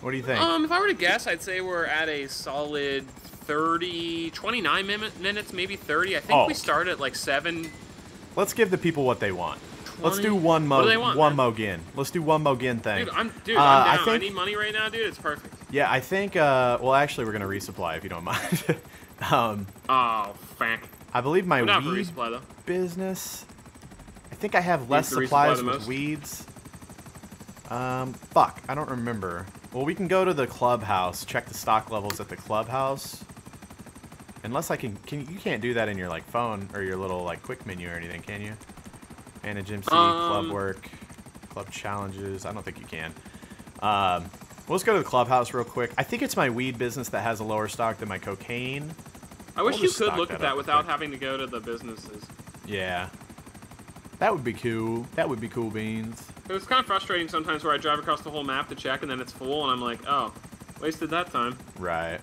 What do you think? Um, if I were to guess, I'd say we're at a solid thirty, twenty-nine minutes, maybe thirty. I think oh. we start at like seven. Let's give the people what they want. twenty Let's do one mo. What do they want, one man? Mogin. Let's do one Mogin thing. Dude, I'm, dude, uh, I'm down. I, think, I need money right now, dude. It's perfect. Yeah, I think. Uh, well, actually, we're gonna resupply if you don't mind. um, oh, fuck. I believe my weed resupply, though. business. I think I have less supplies with weeds. Um, fuck, I don't remember. Well, we can go to the clubhouse, check the stock levels at the clubhouse. Unless I can, can you can't do that in your like phone or your little like quick menu or anything, can you? Manage M C, um, club work, club challenges. I don't think you can. Um, well, let's go to the clubhouse real quick. I think it's my weed business that has a lower stock than my cocaine. I wish we'll you could look that at that without quick. having to go to the businesses. Yeah. That would be cool. That would be cool beans. It was kind of frustrating sometimes where I drive across the whole map to check and then it's full and I'm like, oh, wasted that time. Right.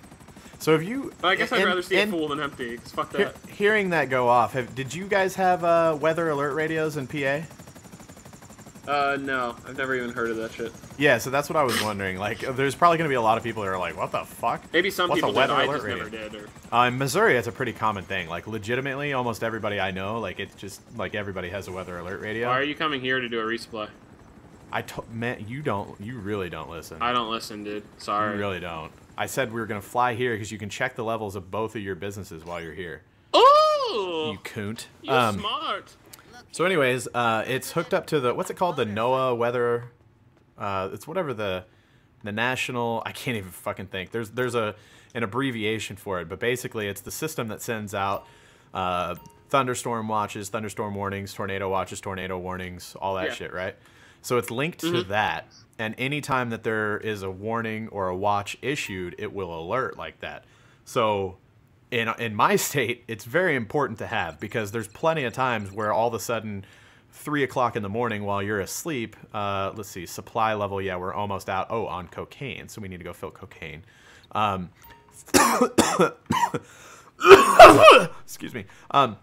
So have you... But I guess and, I'd rather see it full than empty, because fuck that. He hearing that go off, have, did you guys have uh, weather alert radios in P A? Uh, no. I've never even heard of that shit. Yeah, so that's what I was wondering. Like, there's probably going to be a lot of people that are like, what the fuck? Maybe some What's people did, I just radio? never did. Or... Uh, in Missouri, that's a pretty common thing. Like, legitimately, almost everybody I know, like, it's just, like, everybody has a weather alert radio. Why are you coming here to do a resupply? I to man, you don't, you really don't listen. I don't listen, dude. Sorry. You really don't. I said we were going to fly here because you can check the levels of both of your businesses while you're here. Oh! You coont. You're um, smart. So anyways, uh, it's hooked up to the, what's it called? The NOAA weather, uh, it's whatever the, the national, I can't even fucking think. There's, there's a, an abbreviation for it, but basically it's the system that sends out, uh, thunderstorm watches, thunderstorm warnings, tornado watches, tornado warnings, all that yeah. shit, right? So it's linked mm-hmm. to that. And any time that there is a warning or a watch issued, it will alert like that. So in, in my state, it's very important to have because there's plenty of times where all of a sudden, three o'clock in the morning while you're asleep, uh, let's see, supply level, yeah, we're almost out. Oh, on cocaine, so we need to go fill cocaine. Um, excuse me. Um,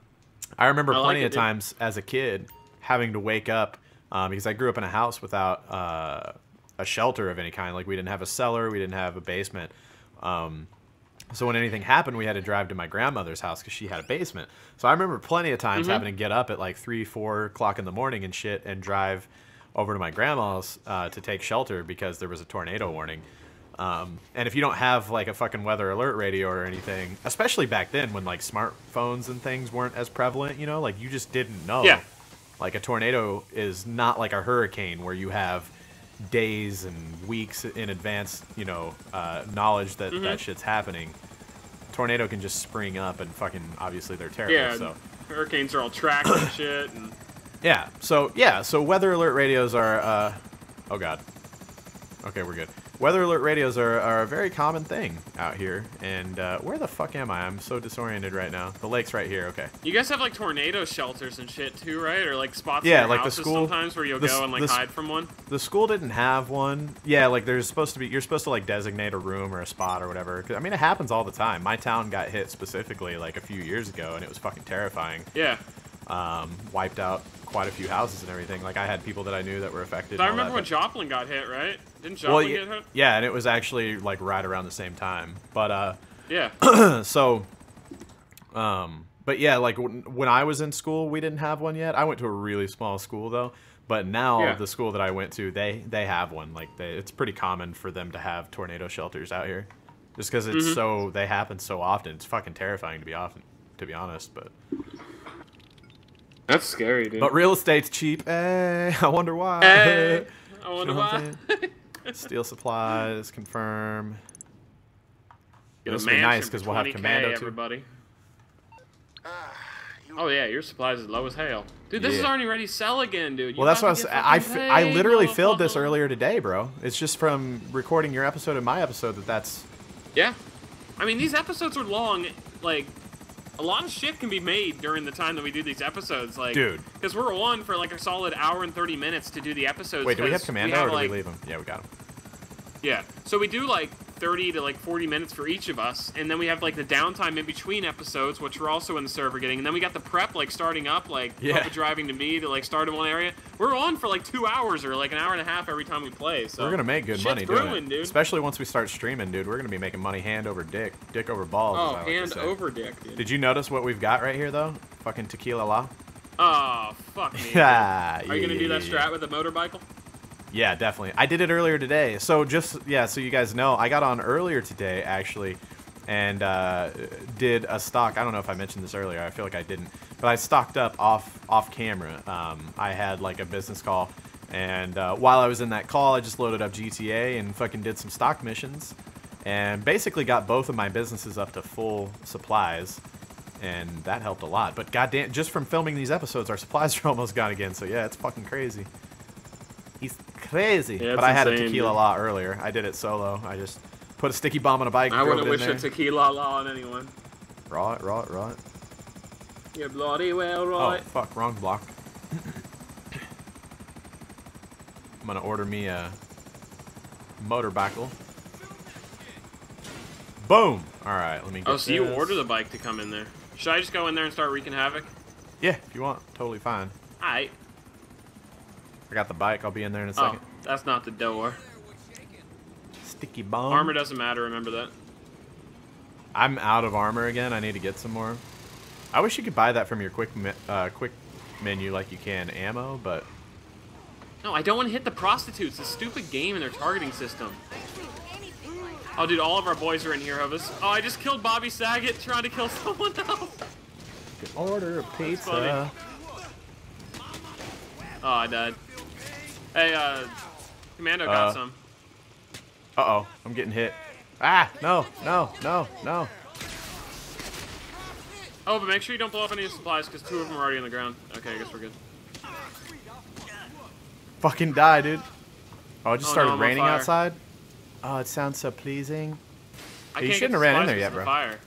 I remember I like plenty it, of dude. times as a kid having to wake up um, because I grew up in a house without... Uh, a shelter of any kind. Like, we didn't have a cellar, we didn't have a basement. Um, so when anything happened, we had to drive to my grandmother's house because she had a basement. So I remember plenty of times mm-hmm. having to get up at like three, four o'clock in the morning and shit and drive over to my grandma's uh, to take shelter because there was a tornado warning. Um, and if you don't have like a fucking weather alert radio or anything, especially back then when like smartphones and things weren't as prevalent, you know, like you just didn't know. Yeah. Like a tornado is not like a hurricane where you have days and weeks in advance, you know, uh, knowledge that mm-hmm. that shit's happening. Tornado can just spring up and fucking, obviously they're terrible. Yeah, so. Hurricanes are all tracked and shit. And... Yeah, so, yeah, so weather alert radios are, uh, oh god. Okay, we're good. Weather alert radios are, are a very common thing out here. And, uh, where the fuck am I? I'm so disoriented right now. The lake's right here, okay. You guys have, like, tornado shelters and shit, too, right? Or, like, spots yeah, in your like houses the school, sometimes where you'll the, go and, like, the, hide from one? The school didn't have one. Yeah, like, there's supposed to be... You're supposed to, like, designate a room or a spot or whatever. 'Cause, I mean, it happens all the time. My town got hit specifically, like, a few years ago, and it was fucking terrifying. Yeah. Um, wiped out quite a few houses and everything. Like, I had people that I knew that were affected. I remember when Joplin got hit, right? Didn't Joplin well, yeah, get hit? Yeah, and it was actually, like, right around the same time. But, uh... Yeah. so, um... But, yeah, like, when, when I was in school, we didn't have one yet. I went to a really small school, though. But now, yeah. the school that I went to, they, they have one. Like, they, it's pretty common for them to have tornado shelters out here. Just because it's mm-hmm. so... They happen so often. It's fucking terrifying, to be often, to be honest, but... That's scary, dude. But real estate's cheap. Hey, I wonder why. Hey, I wonder you know why. Steel supplies, confirm. Get this would be nice because we'll have Commando everybody. Too. Oh yeah, your supplies is low as hell, dude. This yeah. is already ready to sell again, dude. You well, that's what I was. I, f I literally filled this earlier today, bro. It's just from recording your episode and my episode that that's. Yeah, I mean these episodes are long, like. A lot of shit can be made during the time that we do these episodes, like, dude, because we're on for like a solid hour and thirty minutes to do the episodes. Wait, do we have Commando we have, or do like, we leave him? Yeah, we got him. Yeah, so we do like thirty to like forty minutes for each of us, and then we have like the downtime in between episodes, which we're also in the server getting, and then we got the prep like starting up, like yeah. Papa driving to me to like start in one area. We're on for like two hours or like an hour and a half every time we play. So we're gonna make good money doing it, dude. Especially once we start streaming, dude. We're gonna be making money hand over dick, dick over balls. Oh, like hand over dick, dude. Did you notice what we've got right here though? Fucking tequila la. Oh, fuck me. ah, Are you yeah, gonna do that strat with a motorcycle? Yeah, definitely. I did it earlier today. So just, yeah, so you guys know, I got on earlier today, actually, and uh, did a stock. I don't know if I mentioned this earlier. I feel like I didn't. But I stocked up off, off camera. Um, I had, like, a business call. And uh, while I was in that call, I just loaded up G T A and fucking did some stock missions. And basically got both of my businesses up to full supplies. And that helped a lot. But goddamn, just from filming these episodes, our supplies are almost gone again. So, yeah, it's fucking crazy. He's crazy. Yeah, but I had insane, a tequila dude. la earlier. I did it solo. I just put a sticky bomb on a bike. I wouldn't wish there. a tequila la on anyone. Raw it, raw it, raw it. You're bloody well raw it. Oh, fuck. Wrong block. I'm going to order me a motorbicycle. Boom. All right. Let me get Oh, so this. you order the bike to come in there. Should I just go in there and start wreaking havoc? Yeah, if you want. Totally fine. All right. I got the bike. I'll be in there in a second. Oh, that's not the door. Sticky bomb. Armor doesn't matter. Remember that. I'm out of armor again. I need to get some more. I wish you could buy that from your quick uh, quick menu like you can ammo, but... No, I don't want to hit the prostitutes. This stupid game and their targeting system. Oh, dude, all of our boys are in here, Hovis. Oh, I just killed Bobby Saget trying to kill someone else. You can order a pizza. Oh, I died. Hey, uh, Commando got uh, some. Uh-oh, I'm getting hit. Ah, no, no, no, no. Oh, but make sure you don't blow up any supplies, because two of them are already on the ground. Okay, I guess we're good. Fucking die, dude. Oh, it just oh, started no, raining outside. Oh, it sounds so pleasing. I hey, you shouldn't have ran in there yet, bro. Fire.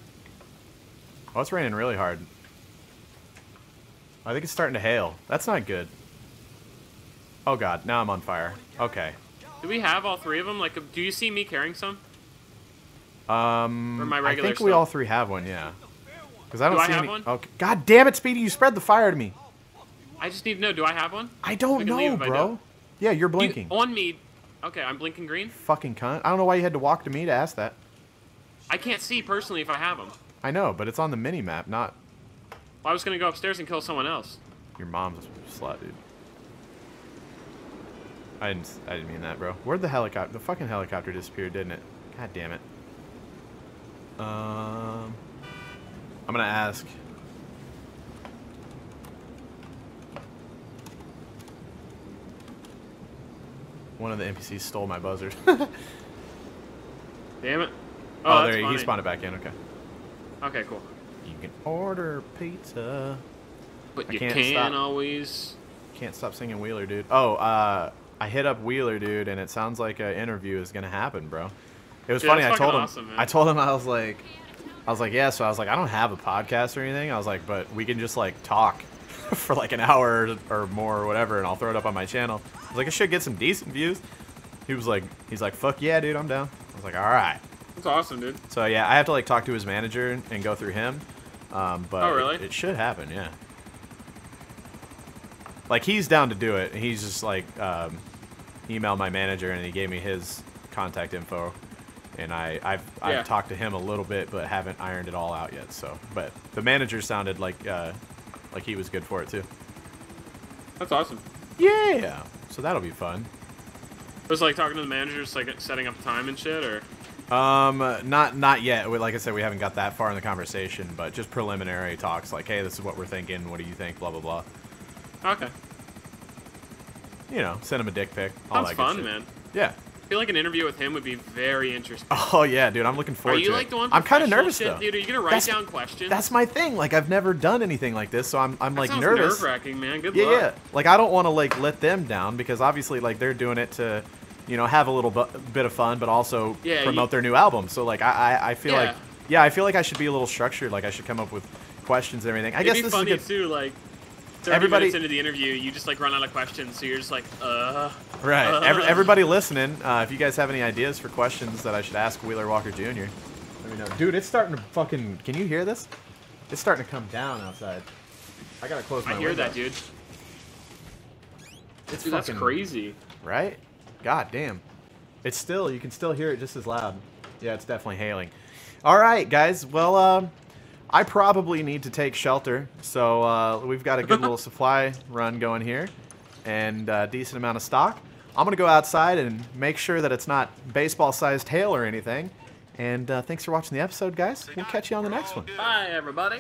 Oh, it's raining really hard. I think it's starting to hail. That's not good. Oh god, now I'm on fire. Okay. Do we have all three of them? Like, do you see me carrying some? Um, or my regular I think we stuff? all three have one, yeah. Because I don't do see I have any... one? Oh, god damn it, Speedy, you spread the fire to me. I just need to know, do I have one? I don't I know, bro. Don't. Yeah, you're blinking. You, on me. Okay, I'm blinking green. Fucking cunt. I don't know why you had to walk to me to ask that. I can't see personally if I have them. I know, but it's on the mini-map, not... Well, I was going to go upstairs and kill someone else. Your mom's a slut, dude. I didn't, I didn't mean that, bro. Where'd the helicopter... The fucking helicopter disappeared, didn't it? God damn it. Um... I'm gonna ask... One of the N P Cs stole my buzzard. Damn it. Oh, oh there he, he spawned it back in, okay. Okay, cool. You can order pizza. But I you can't, can't always... Can't stop singing Wheeler, dude. Oh, uh... I hit up Wheeler, dude, and it sounds like an interview is gonna happen, bro. It was dude, funny. I told him. Awesome, I told him I was like, I was like, yeah. So I was like, I don't have a podcast or anything. I was like, but we can just like talk for like an hour or more or whatever, and I'll throw it up on my channel. I was like, I should get some decent views. He was like, he's like, fuck yeah, dude, I'm down. I was like, all right. That's awesome, dude. So yeah, I have to like talk to his manager and go through him. Um, but oh, really? it, it should happen, yeah. Like he's down to do it. He's just like. Um, emailed my manager and he gave me his contact info, and I I've, I've yeah. talked to him a little bit but haven't ironed it all out yet. So, but the manager sounded like uh, like he was good for it too. That's awesome. Yeah. So that'll be fun. It was like talking to the managers, like setting up time and shit, or. Um, not not yet. Like I said, we haven't got that far in the conversation, but just preliminary talks. Like, hey, this is what we're thinking. What do you think? Blah blah blah. Okay. You know, send him a dick pic. All Sounds that fun, shit. man. Yeah. I feel like an interview with him would be very interesting. Oh, yeah, dude. I'm looking forward to it. Are you like the one I'm kind of nervous, shit, though. Dude, are you going to write that's, down questions? That's my thing. Like, I've never done anything like this, so I'm, I'm that like, nervous. That sounds nerve-wracking, man. Good yeah, luck. Yeah, Like, I don't want to, like, let them down because, obviously, like, they're doing it to, you know, have a little bit of fun but also yeah, promote you, their new album. So, like, I, I, I feel yeah. like... Yeah, I feel like I should be a little structured. Like, I should come up with questions and everything. I It'd guess be this funny, is good. too, like... thirty everybody, minutes into the interview, you just like run out of questions, so you're just like, uh. Right. Uh. Every, everybody listening, uh, if you guys have any ideas for questions that I should ask Wheeler Walker Junior, let me know. Dude, it's starting to fucking. Can you hear this? It's starting to come down outside. I gotta close my window. I hear that, dude. It's dude, fucking, that's crazy. Right? God damn. It's still. You can still hear it just as loud. Yeah, it's definitely hailing. All right, guys. Well, um. Uh, I probably need to take shelter, so uh, we've got a good little supply run going here, and a uh, decent amount of stock. I'm going to go outside and make sure that it's not baseball-sized hail or anything, and uh, thanks for watching the episode, guys. We'll catch you on the next one. Bye, everybody.